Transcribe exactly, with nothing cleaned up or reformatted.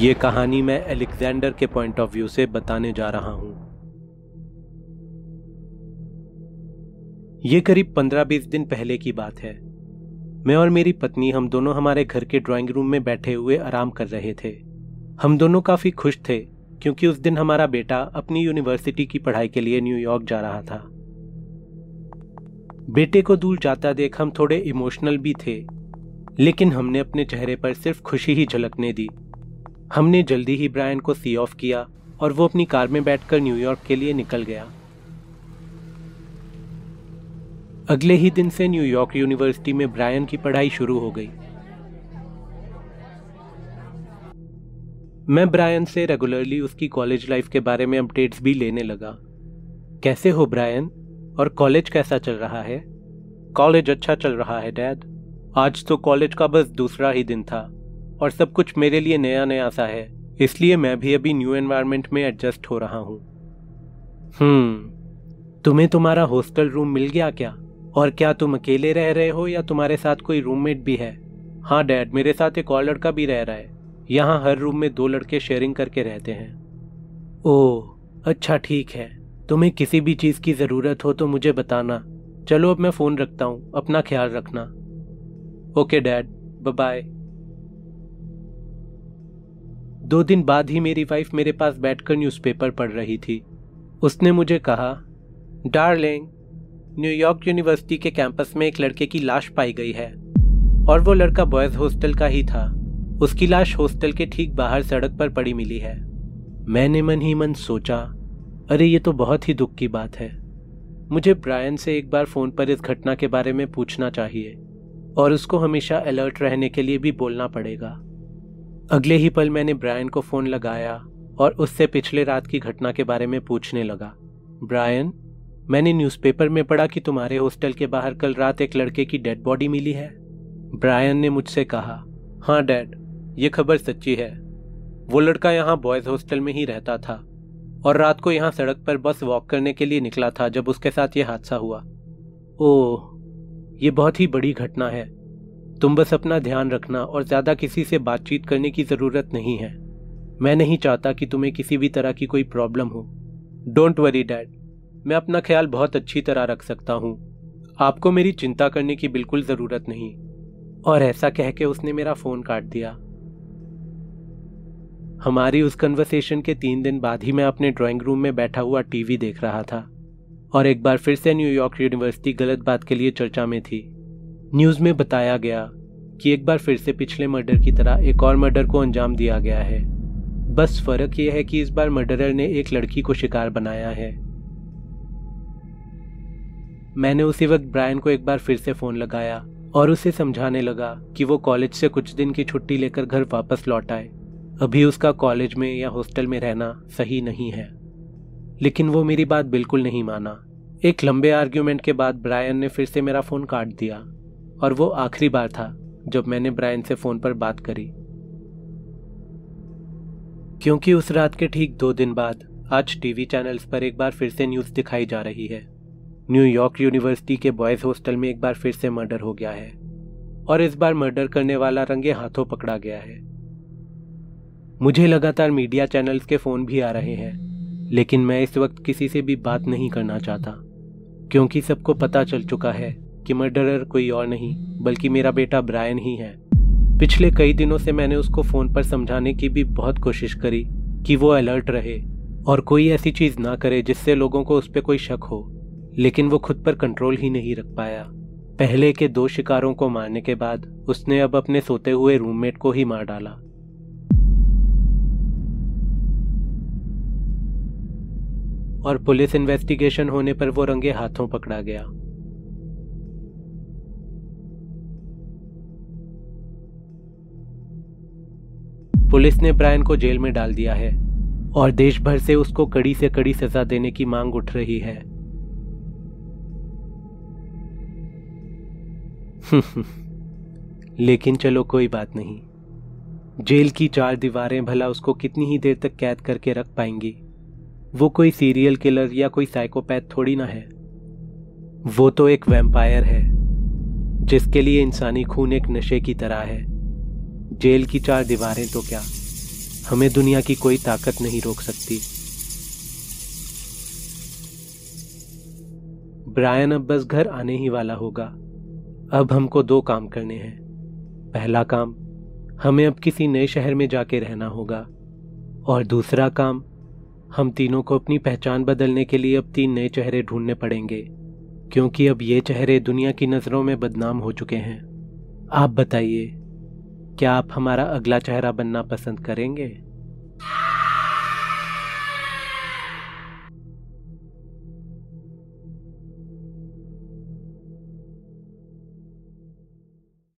ये कहानी मैं अलेक्जेंडर के पॉइंट ऑफ व्यू से बताने जा रहा हूँ। ये करीब पंद्रह बीस दिन पहले की बात है। मैं और मेरी पत्नी हम दोनों हमारे घर के ड्राइंग रूम में बैठे हुए आराम कर रहे थे। हम दोनों काफ़ी खुश थे क्योंकि उस दिन हमारा बेटा अपनी यूनिवर्सिटी की पढ़ाई के लिए न्यूयॉर्क जा रहा था। बेटे को दूर जाता देख हम थोड़े इमोशनल भी थे, लेकिन हमने अपने चेहरे पर सिर्फ खुशी ही झलकने दी। हमने जल्दी ही ब्रायन को सी ऑफ किया और वो अपनी कार में बैठकर न्यूयॉर्क के लिए निकल गया। अगले ही दिन से न्यूयॉर्क यूनिवर्सिटी में ब्रायन की पढ़ाई शुरू हो गई। मैं ब्रायन से रेगुलरली उसकी कॉलेज लाइफ के बारे में अपडेट्स भी लेने लगा। कैसे हो ब्रायन, और कॉलेज कैसा चल रहा है? कॉलेज अच्छा चल रहा है डैड। आज तो कॉलेज का बस दूसरा ही दिन था और सब कुछ मेरे लिए नया नया सा है, इसलिए मैं भी अभी न्यू एनवायरनमेंट में एडजस्ट हो रहा हूँ। हम्म, तुम्हें तुम्हारा हॉस्टल रूम मिल गया क्या? और क्या तुम अकेले रह रहे हो या तुम्हारे साथ कोई रूममेट भी है? हाँ डैड, मेरे साथ एक और लड़का भी रह रहा है। यहाँ हर रूम में दो लड़के शेयरिंग करके रहते हैं। ओह अच्छा ठीक है, तुम्हें किसी भी चीज़ की ज़रूरत हो तो मुझे बताना। चलो अब मैं फ़ोन रखता हूँ, अपना ख्याल रखना। Okay dad, bye bye. दो दिन बाद ही मेरी वाइफ मेरे पास बैठकर न्यूज़पेपर पढ़ रही थी। उसने मुझे कहा, डार्लिंग, न्यूयॉर्क यूनिवर्सिटी के कैंपस में एक लड़के की लाश पाई गई है, और वो लड़का बॉयज़ हॉस्टल का ही था। उसकी लाश हॉस्टल के ठीक बाहर सड़क पर पड़ी मिली है। मैंने मन ही मन सोचा, अरे ये तो बहुत ही दुख की बात है। मुझे ब्रायन से एक बार फ़ोन पर इस घटना के बारे में पूछना चाहिए और उसको हमेशा अलर्ट रहने के लिए भी बोलना पड़ेगा। अगले ही पल मैंने ब्रायन को फ़ोन लगाया और उससे पिछले रात की घटना के बारे में पूछने लगा। ब्रायन, मैंने न्यूज़पेपर में पढ़ा कि तुम्हारे हॉस्टल के बाहर कल रात एक लड़के की डेड बॉडी मिली है। ब्रायन ने मुझसे कहा, हाँ डैड, ये खबर सच्ची है। वो लड़का यहाँ बॉयज़ हॉस्टल में ही रहता था और रात को यहाँ सड़क पर बस वॉक करने के लिए निकला था जब उसके साथ ये हादसा हुआ। ओह, ये बहुत ही बड़ी घटना है। तुम बस अपना ध्यान रखना और ज़्यादा किसी से बातचीत करने की ज़रूरत नहीं है। मैं नहीं चाहता कि तुम्हें किसी भी तरह की कोई प्रॉब्लम हो। डोंट वरी डैड, मैं अपना ख्याल बहुत अच्छी तरह रख सकता हूँ। आपको मेरी चिंता करने की बिल्कुल ज़रूरत नहीं। और ऐसा कह के उसने मेरा फ़ोन काट दिया। हमारी उस कन्वर्सेशन के तीन दिन बाद ही मैं अपने ड्राइंग रूम में बैठा हुआ टीवी देख रहा था और एक बार फिर से न्यूयॉर्क यूनिवर्सिटी गलत बात के लिए चर्चा में थी। न्यूज़ में बताया गया कि एक बार फिर से पिछले मर्डर की तरह एक और मर्डर को अंजाम दिया गया है। बस फ़र्क यह है कि इस बार मर्डरर ने एक लड़की को शिकार बनाया है। मैंने उसी वक्त ब्रायन को एक बार फिर से फ़ोन लगाया और उसे समझाने लगा कि वो कॉलेज से कुछ दिन की छुट्टी लेकर घर वापस लौट आए। अभी उसका कॉलेज में या हॉस्टल में रहना सही नहीं है। लेकिन वो मेरी बात बिल्कुल नहीं माना। एक लंबे आर्ग्यूमेंट के बाद ब्रायन ने फिर से मेरा फ़ोन काट दिया और वो आखिरी बार था जब मैंने ब्रायन से फ़ोन पर बात करी। क्योंकि उस रात के ठीक दो दिन बाद आज टीवी चैनल्स पर एक बार फिर से न्यूज़ दिखाई जा रही है। न्यूयॉर्क यूनिवर्सिटी के बॉयज़ हॉस्टल में एक बार फिर से मर्डर हो गया है और इस बार मर्डर करने वाला रंगे हाथों पकड़ा गया है। मुझे लगातार मीडिया चैनल्स के फ़ोन भी आ रहे हैं, लेकिन मैं इस वक्त किसी से भी बात नहीं करना चाहता क्योंकि सबको पता चल चुका है कि मर्डरर कोई और नहीं बल्कि मेरा बेटा ब्रायन ही है। पिछले कई दिनों से मैंने उसको फ़ोन पर समझाने की भी बहुत कोशिश करी कि वो अलर्ट रहे और कोई ऐसी चीज़ ना करे जिससे लोगों को उस पर कोई शक हो, लेकिन वो खुद पर कंट्रोल ही नहीं रख पाया। पहले के दो शिकारों को मारने के बाद उसने अब अपने सोते हुए रूममेट को ही मार डाला। और पुलिस इन्वेस्टिगेशन होने पर वो रंगे हाथों पकड़ा गया। पुलिस ने ब्रायन को जेल में डाल दिया है और देश भर से उसको कड़ी से कड़ी सजा देने की मांग उठ रही है। लेकिन चलो कोई बात नहीं, जेल की चार दीवारें भला उसको कितनी ही देर तक कैद करके रख पाएंगी। वो कोई सीरियल किलर या कोई साइकोपैथ थोड़ी ना है। वो तो एक वैम्पायर है जिसके लिए इंसानी खून एक नशे की तरह है। जेल की चार दीवारें तो क्या, हमें दुनिया की कोई ताकत नहीं रोक सकती। ब्रायन अब बस घर आने ही वाला होगा। अब हमको दो काम करने हैं। पहला काम, हमें अब किसी नए शहर में जाके रहना होगा, और दूसरा काम, हम तीनों को अपनी पहचान बदलने के लिए अब तीन नए चेहरे ढूंढने पड़ेंगे, क्योंकि अब ये चेहरे दुनिया की नज़रों में बदनाम हो चुके हैं। आप बताइए, क्या आप हमारा अगला चेहरा बनना पसंद करेंगे?